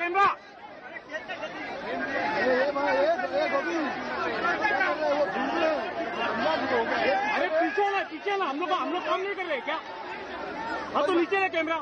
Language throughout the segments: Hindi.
कैमरा अरे पीछे ना हम लोग काम नहीं कर रहे क्या? हाँ तो नीचे ना कैमरा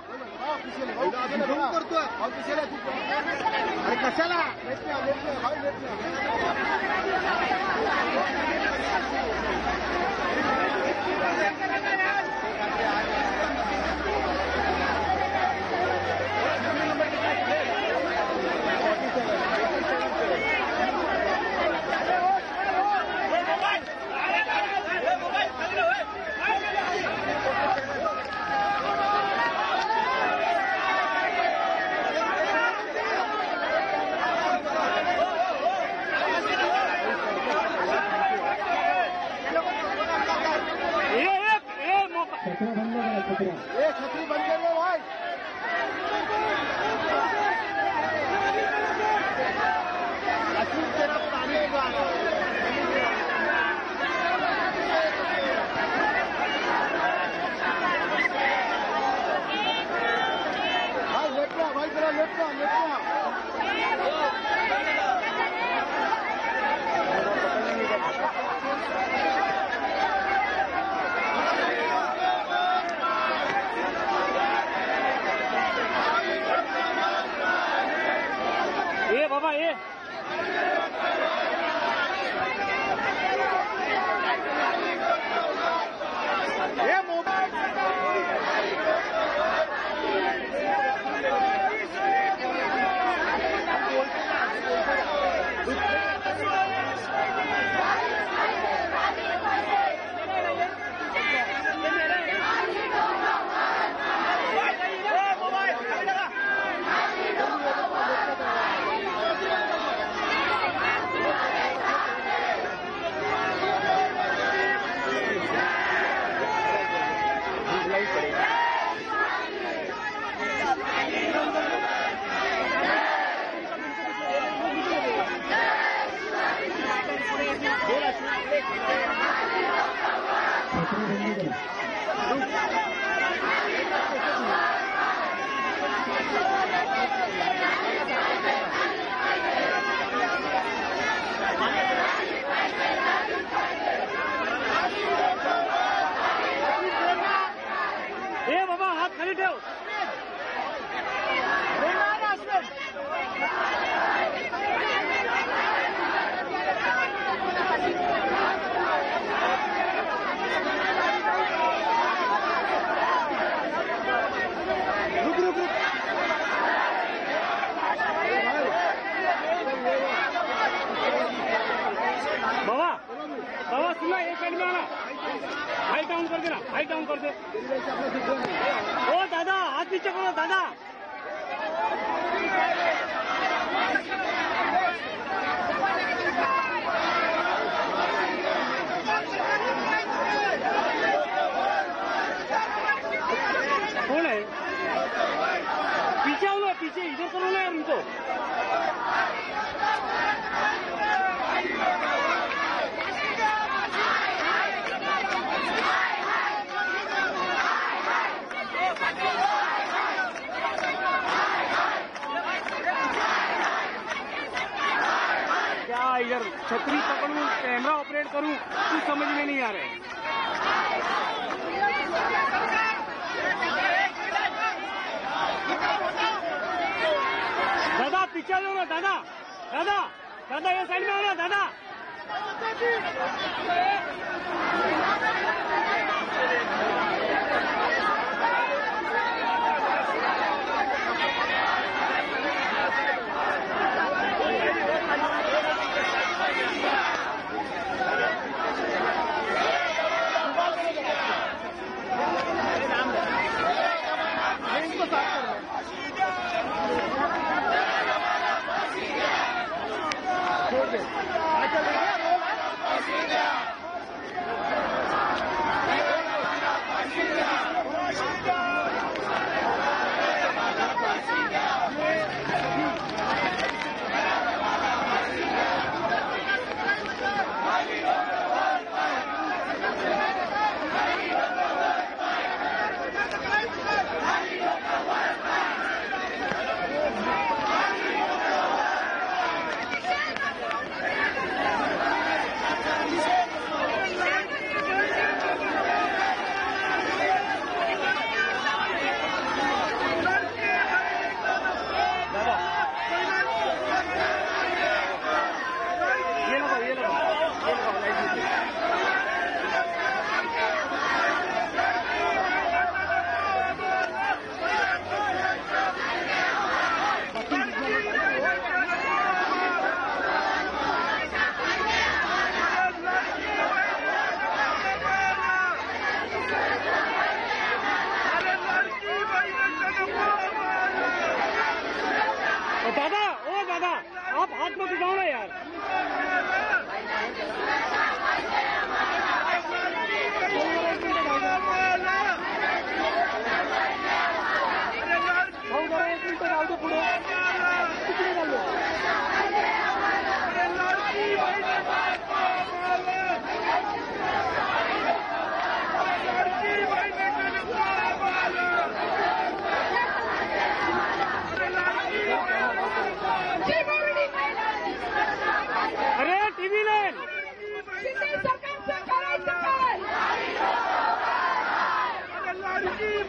छतरी बंद कर लो भाई। तेरा पानी का भाई लेटना भाई तेरा लेटना बाबा ये हाई डाउन कर दे ओ दादा हाथ नीचे करो दादा कौन है पीछे आओ ना पीछे इधर करो ना यार उनको यार छतरी पकड़ूं कैमरा ऑपरेट करूं कुछ समझ में नहीं आ रहा है दादा पीछे लो ना दादा दादा दादा ये साइड में हो ना दादा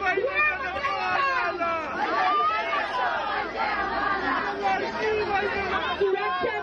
नको आम्हाला 1500 महिलांची सुरक्षा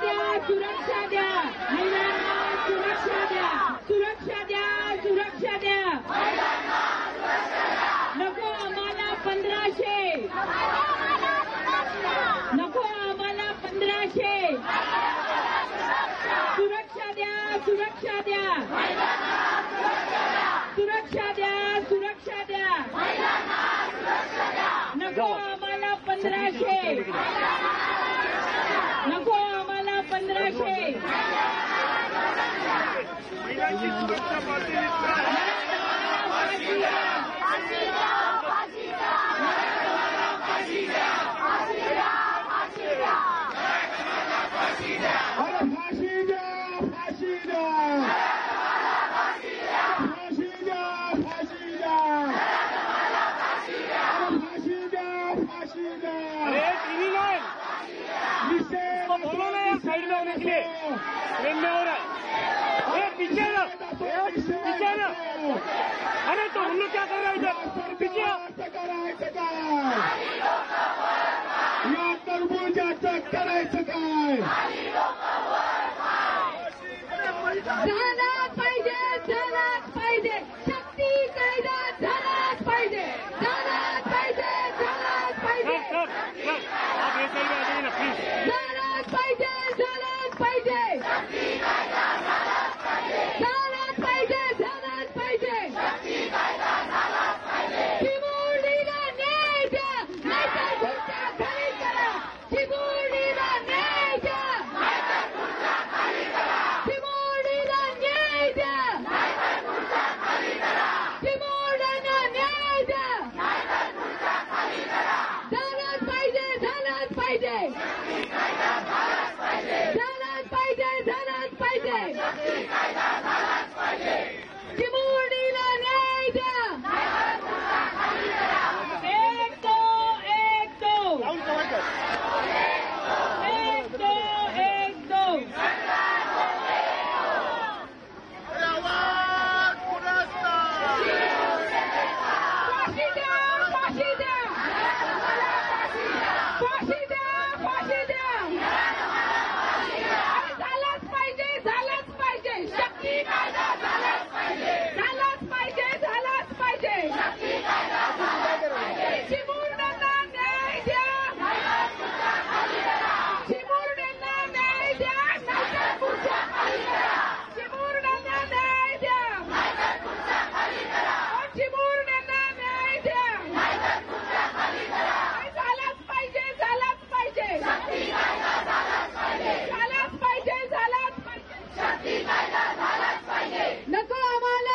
नको आम्हाला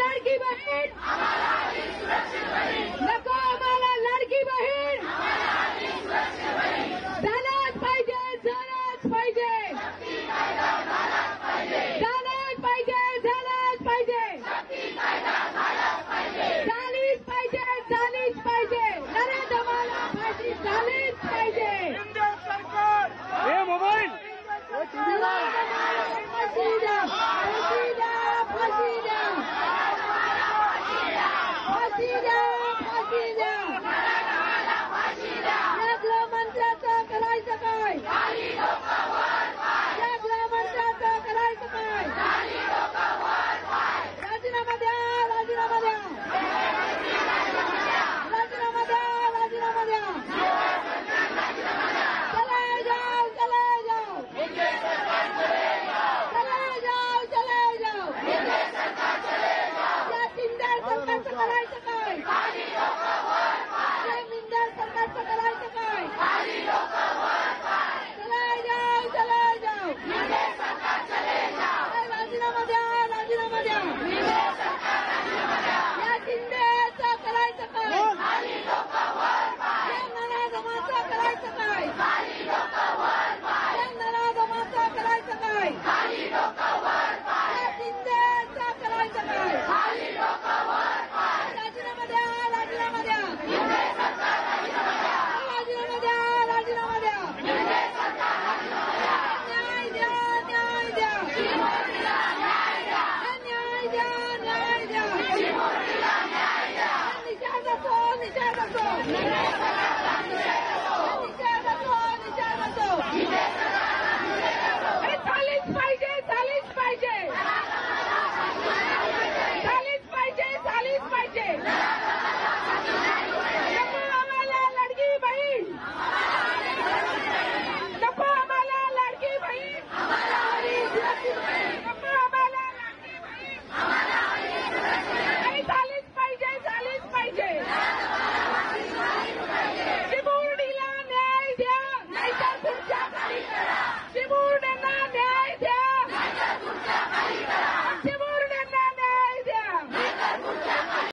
लाडकी बहीण, आम्हाला सुरक्षित बहीण.